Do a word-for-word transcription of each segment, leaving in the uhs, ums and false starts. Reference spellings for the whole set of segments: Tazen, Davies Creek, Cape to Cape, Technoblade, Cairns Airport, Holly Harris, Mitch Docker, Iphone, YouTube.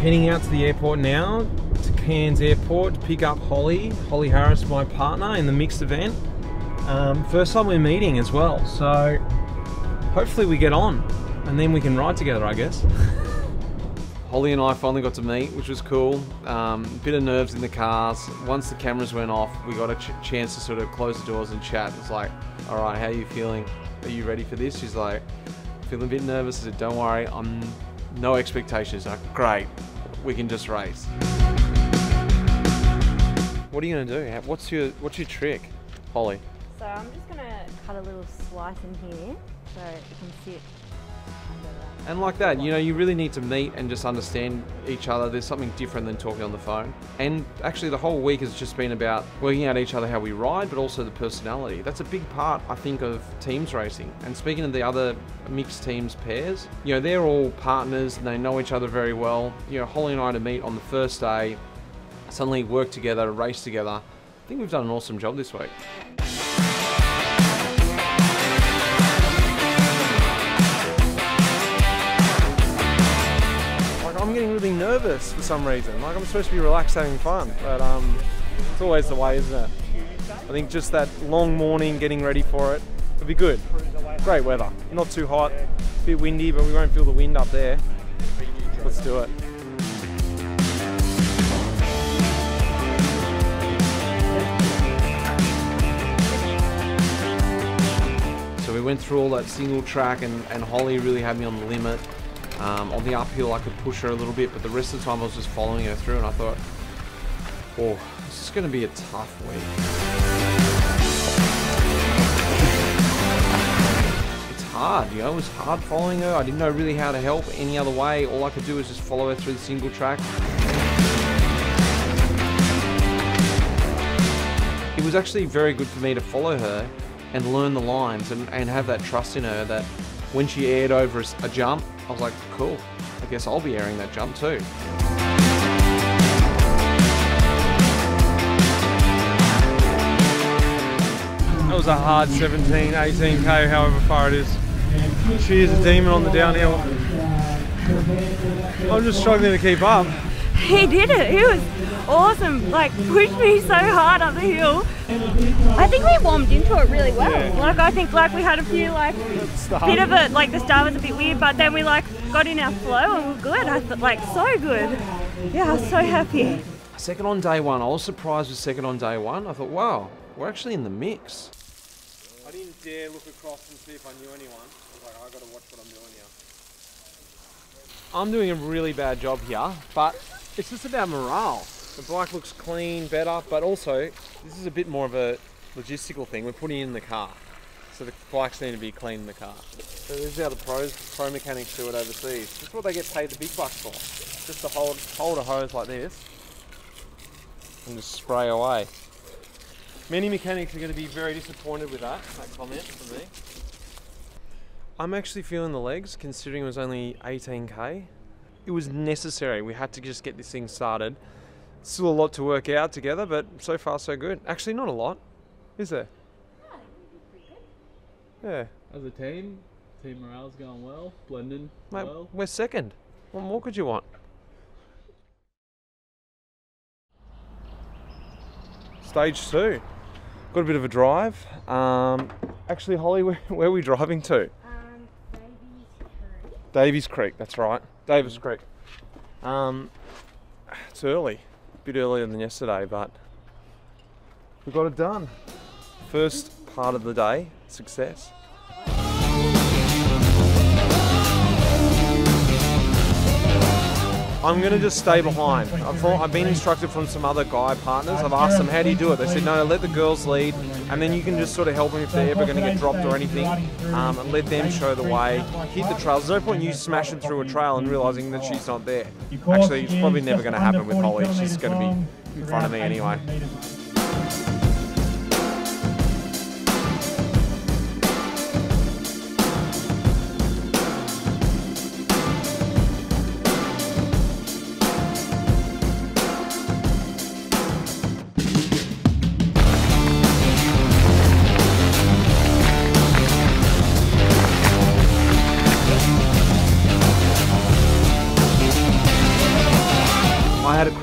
heading out to the airport now, to Cairns Airport, to pick up Holly, Holly Harris, my partner in the mixed event. Um, first time we're meeting as well, so hopefully we get on and then we can ride together, I guess. Holly and I finally got to meet, which was cool. Um, bit of nerves in the cars. Once the cameras went off, we got a ch chance to sort of close the doors and chat. It's like, all right, how are you feeling? Are you ready for this? She's like, feeling a bit nervous. I said, don't worry, I'm no expectations. I'm like, great, we can just race. What are you gonna do? What's your what's your trick, Holly? So I'm just gonna cut a little slice in here so it can sit. And like that, you know, you really need to meet and just understand each other. There's something different than talking on the phone. And actually the whole week has just been about working out each other how we ride, but also the personality. That's a big part, I think, of teams racing. And speaking of the other mixed teams pairs, you know, they're all partners and they know each other very well. You know, Holly and I to meet on the first day, suddenly work together, race together. I think we've done an awesome job this week. I'm getting really nervous for some reason. Like, I'm supposed to be relaxed, having fun, but um, it's always the way, isn't it? I think just that long morning, getting ready for it, it'll be good. Great weather, not too hot, a bit windy, but we won't feel the wind up there. Let's do it. So we went through all that single track, and, and Holly really had me on the limit. Um, on the uphill I could push her a little bit, but the rest of the time I was just following her through, and I thought, oh, this is going to be a tough week. It's hard, you know, it was hard following her. I didn't know really how to help any other way. All I could do was just follow her through the single track. It was actually very good for me to follow her and learn the lines and, and have that trust in her that when she aired over a jump, I was like, cool, I guess I'll be airing that jump too. That was a hard seventeen, eighteen K, however far it is. She is a demon on the downhill. I'm just struggling to keep up. He did it, he was awesome, like pushed me so hard up the hill. I think we warmed into it really well. Yeah. Like I think like we had a few like, bit of it, like the start was a bit weird, but then we like got in our flow and we were good. I thought like so good. Yeah, I was so happy. Second on day one, I was surprised with second on day one. I thought, wow, we're actually in the mix. I didn't dare look across and see if I knew anyone. I was like, I gotta watch what I'm doing here. I'm doing a really bad job here, but it's just about morale. The bike looks clean, better, but also this is a bit more of a logistical thing. We're putting it in the car, so the bikes need to be clean in the car. So this is how the pros, pro mechanics do it overseas. This is what they get paid the big bucks for. Just to hold, hold a hose like this and just spray away. Many mechanics are going to be very disappointed with that, that comment from me. I'm actually feeling the legs, considering it was only eighteen K. It was necessary. We had to just get this thing started. Still a lot to work out together, but so far so good. Actually, not a lot, is there? Yeah, pretty good. Yeah. As a team, team morale's going well. Blending Mate, well. We're second. What more could you want? Stage two. Got a bit of a drive. Um, actually, Holly, where, where are we driving to? Um, Davies Creek. Davies Creek. That's right. Davies Creek. Um, it's early. A bit earlier than yesterday, but we got it done. First part of the day, success. I'm going to just stay behind. I've, I've been instructed from some other guy partners. I've asked them, how do you do it? They said, no, let the girls lead, and then you can just sort of help them if they're ever going to get dropped or anything, um, and let them show the way, hit the trails. There's no point you smashing through a trail and realising that she's not there. Actually, it's probably never going to happen with Holly. She's going to be in front of me anyway.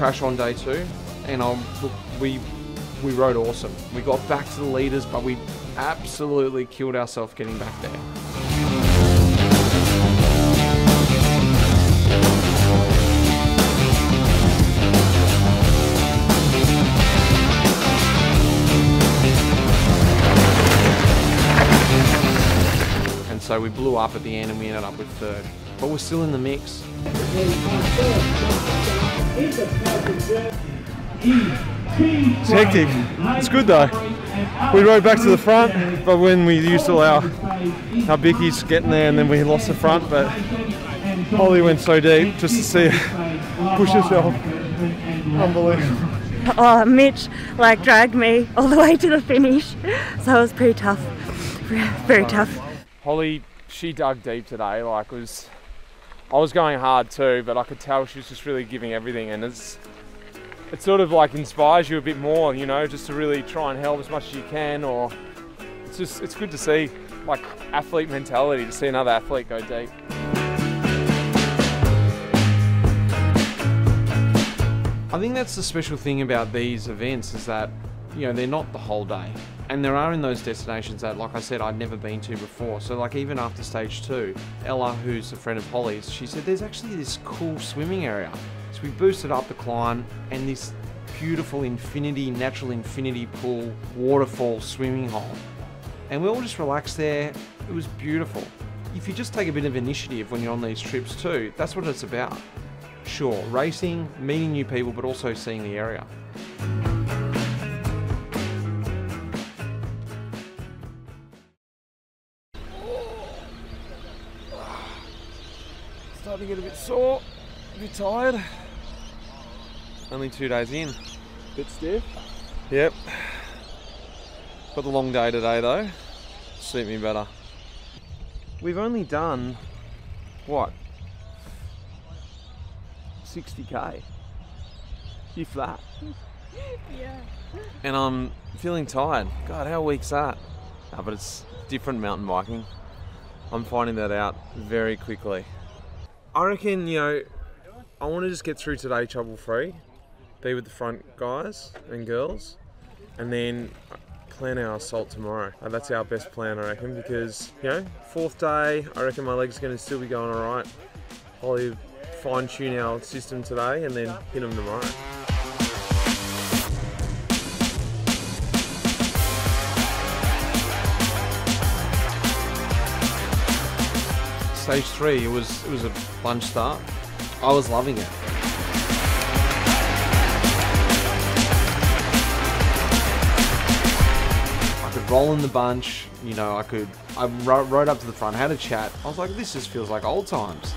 crash on day two, and um, we we rode awesome. We got back to the leaders, but we absolutely killed ourselves getting back there. And so we blew up at the end and we ended up with third. But we're still in the mix. It's hectic. It's good though. We rode back to the front, but when we used to allow our bickies getting there, and then we lost the front, but Holly went so deep just to see her push herself. Unbelievable. Oh, Mitch like dragged me all the way to the finish, so it was pretty tough. Very tough. Holly, she dug deep today. Like, it was, I was going hard too, but I could tell she was just really giving everything, and it's it sort of like inspires you a bit more, you know, just to really try and help as much as you can. Or it's just, it's good to see like athlete mentality, to see another athlete go deep. I think that's the special thing about these events, is that, you know, they're not the whole day. And there are in those destinations that, like I said, I'd never been to before. So like even after stage two, Ella, who's a friend of Holly's, she said there's actually this cool swimming area. So we boosted up the climb, and this beautiful infinity, natural infinity pool, waterfall swimming hole. And we all just relaxed there. It was beautiful. If you just take a bit of initiative when you're on these trips too, that's what it's about. Sure, racing, meeting new people, but also seeing the area. Starting to get a bit sore, a bit tired. Only two days in. Bit stiff? Yep. Got the long day today though. Suit me better. We've only done, what? sixty K. You flat? Yeah. And I'm feeling tired. God, how weak's that? No, but it's different mountain biking. I'm finding that out very quickly. I reckon, you know, I want to just get through today trouble free, be with the front guys and girls, and then plan our assault tomorrow. And that's our best plan, I reckon, because, you know, fourth day, I reckon my leg's going to still be going all right. Probably fine tune our system today and then hit them tomorrow. Stage three, it was it was a plunge start. I was loving it. I could roll in the bunch, you know. I could. I rode up to the front, had a chat. I was like, this just feels like old times.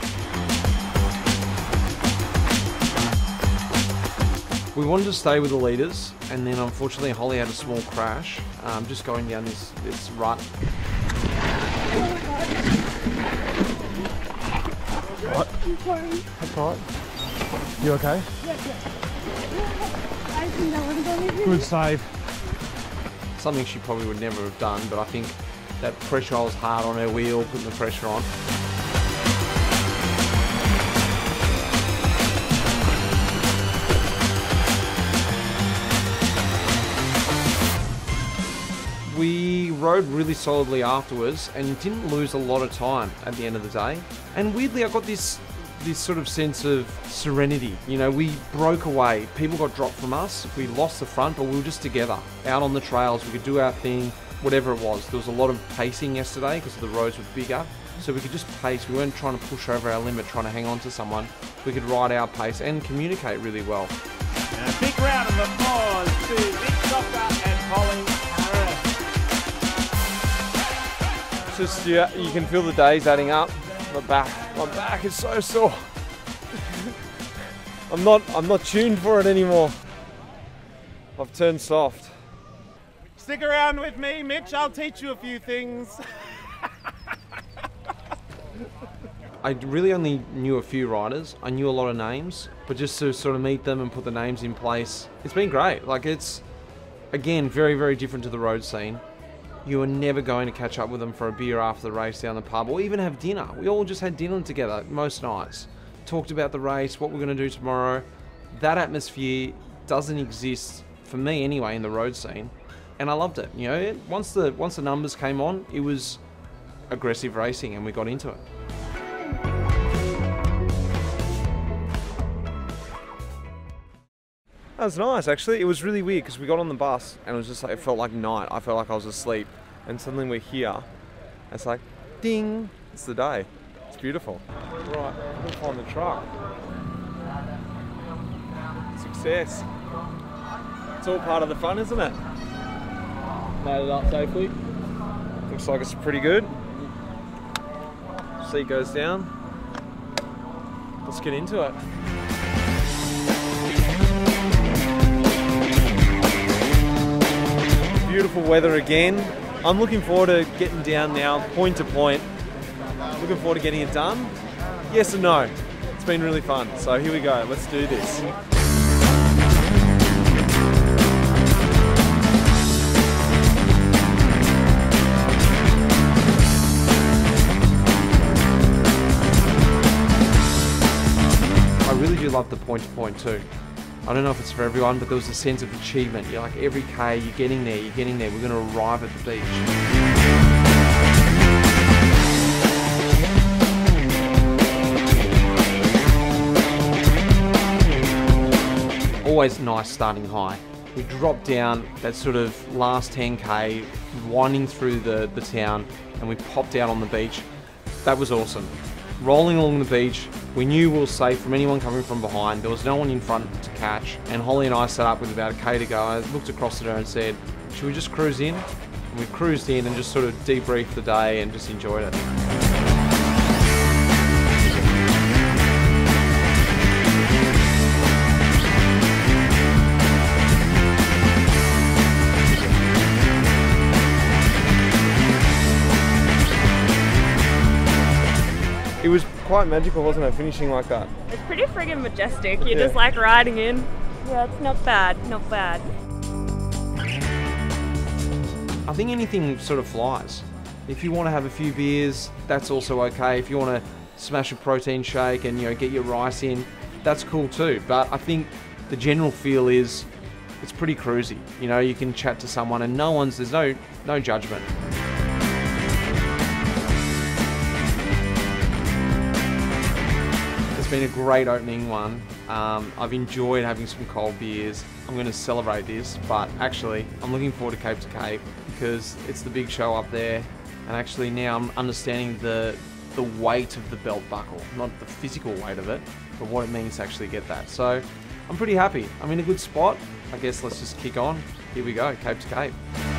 We wanted to stay with the leaders, and then unfortunately Holly had a small crash, um, just going down this this rut. What? That's all right. You okay? Yes, yes. I think that would have been good save. Something she probably would never have done, but I think that pressure, I was hard on her wheel, putting the pressure on. We rode really solidly afterwards and didn't lose a lot of time at the end of the day. And weirdly, I got this this sort of sense of serenity. You know, we broke away. People got dropped from us. We lost the front, but we were just together. Out on the trails, we could do our thing, whatever it was. There was a lot of pacing yesterday because the roads were bigger. So we could just pace. We weren't trying to push over our limit, trying to hang on to someone. We could ride our pace and communicate really well. And a big round of applause to Mitch Docker and Holly Harris. Just, yeah, you can feel the days adding up. My back, my back is so sore. I'm not, I'm not tuned for it anymore. I've turned soft. Stick around with me, Mitch. I'll teach you a few things. I really only knew a few riders. I knew a lot of names, but just to sort of meet them and put the names in place, it's been great. Like, it's, again, very, very different to the road scene. You are never going to catch up with them for a beer after the race down the pub, or even have dinner. We all just had dinner together most nights. Talked about the race, what we're going to do tomorrow. that atmosphere doesn't exist, for me anyway, in the road scene. And I loved it. You know, it, once the once the numbers came on, it was aggressive racing and we got into it. That was nice, actually. It was really weird because we got on the bus and it was just like, it felt like night. I felt like I was asleep. And suddenly we're here. And it's like, ding, it's the day. It's beautiful. Right, I'm gonna find the truck. Success. It's all part of the fun, isn't it? Made it up safely. Looks like it's pretty good. Seat goes down. Let's get into it. Beautiful weather again. I'm looking forward to getting down now, point to point. Looking forward to getting it done. Yes and no. It's been really fun. So here we go. Let's do this. I love the point to point too. I don't know if it's for everyone, but there was a sense of achievement. You're like, every K, you're getting there, you're getting there, we're going to arrive at the beach. Always nice starting high. We dropped down that sort of last ten K, winding through the, the town, and we popped out on the beach. That was awesome. Rolling along the beach, we knew we were safe from anyone coming from behind. There was no one in front to catch, and Holly and I sat up with about a K to go. I looked across at her and said, should we just cruise in? And we cruised in and just sort of debriefed the day and just enjoyed it. It was quite magical, wasn't it, finishing like that? It's pretty friggin' majestic. You're yeah. just like riding in. Yeah, it's not bad, not bad. I think anything sort of flies. If you want to have a few beers, that's also okay. If you want to smash a protein shake and, you know, get your rice in, that's cool too. But I think the general feel is it's pretty cruisy. You know, you can chat to someone and no one's, there's no, no judgment. It's been a great opening one. Um, I've enjoyed having some cold beers. I'm going to celebrate this, but actually I'm looking forward to Cape to Cape because it's the big show up there, and actually now I'm understanding the, the weight of the belt buckle, not the physical weight of it, but what it means to actually get that. So I'm pretty happy. I'm in a good spot. I guess let's just kick on. Here we go, Cape to Cape.